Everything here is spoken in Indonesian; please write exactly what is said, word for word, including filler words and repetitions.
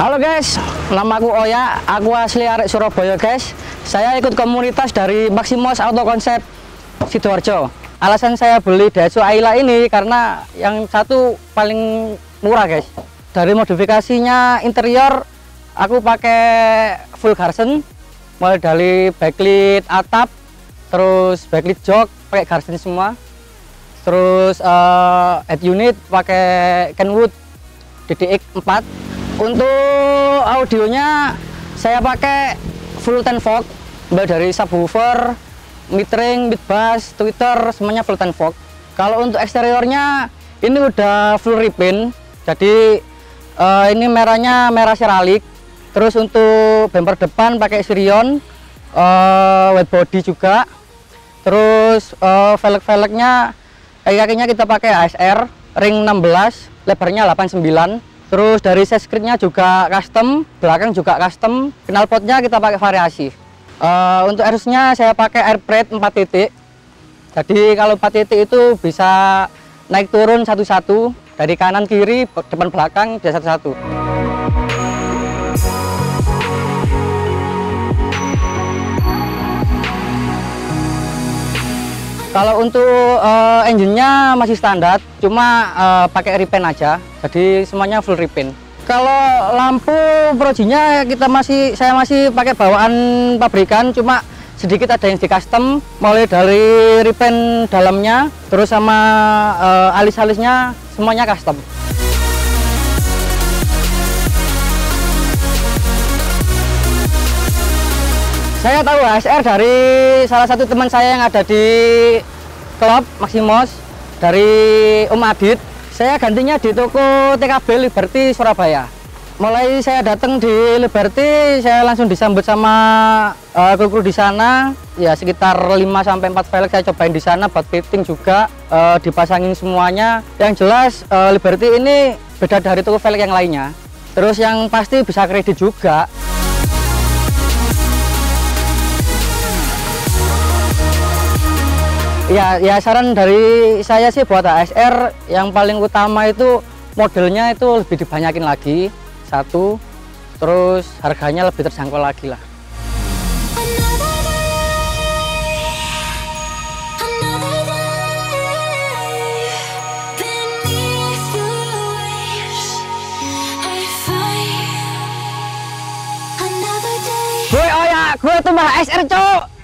Halo guys, nama aku Oya, aku asli Arek Suroboyo guys. Saya ikut komunitas dari Maximus Auto Concept Sidoarjo. Alasan saya beli Daihatsu Ayla ini karena yang satu paling murah guys. Dari modifikasinya interior, aku pakai full garsen, mulai dari backlit atap, terus backlit jok, pakai garsen semua. Terus uh, head unit pakai Kenwood D D X empat. Untuk audionya saya pakai full ten fog, mulai dari subwoofer, mid-ring, mid-bass, tweeter, semuanya full ten fog. Kalau untuk eksteriornya ini udah full repaint, jadi uh, ini merahnya merah seralik. Terus untuk bumper depan pakai Sirion, uh, wet body juga. Terus uh, velg-velgnya, kaki-kakinya kita pakai A S R, ring enam belas, lebarnya delapan puluh sembilan. Terus dari side skirtnya juga custom, belakang juga custom, knalpotnya kita pakai variasi. Uh, untuk arusnya saya pakai air brake empat titik. Jadi kalau empat titik itu bisa naik turun satu-satu, dari kanan kiri, depan belakang dia satu-satu. Kalau untuk uh, engine-nya masih standar, cuma uh, pakai repaint aja. Jadi semuanya full repaint. Kalau lampu projinya kita masih saya masih pakai bawaan pabrikan, cuma sedikit ada yang di custom, mulai dari repaint dalamnya, terus sama uh, alis-alisnya semuanya custom. Saya tahu A S R dari salah satu teman saya yang ada di klub Maximus, dari Om Adit. Saya gantinya di toko T K B Liberty Surabaya. Mulai saya datang di Liberty, saya langsung disambut sama uh, kru-kru di sana. Ya sekitar lima sampai empat velg saya cobain di sana, buat fitting juga, uh, dipasangin semuanya. Yang jelas uh, Liberty ini beda dari toko velg yang lainnya. Terus yang pasti bisa kredit juga. Ya, ya saran dari saya sih buat A S R yang paling utama itu modelnya itu lebih dibanyakin lagi, satu, terus harganya lebih terjangkau lagi lah. Gue Oya, gue tuh mah A S R cowok.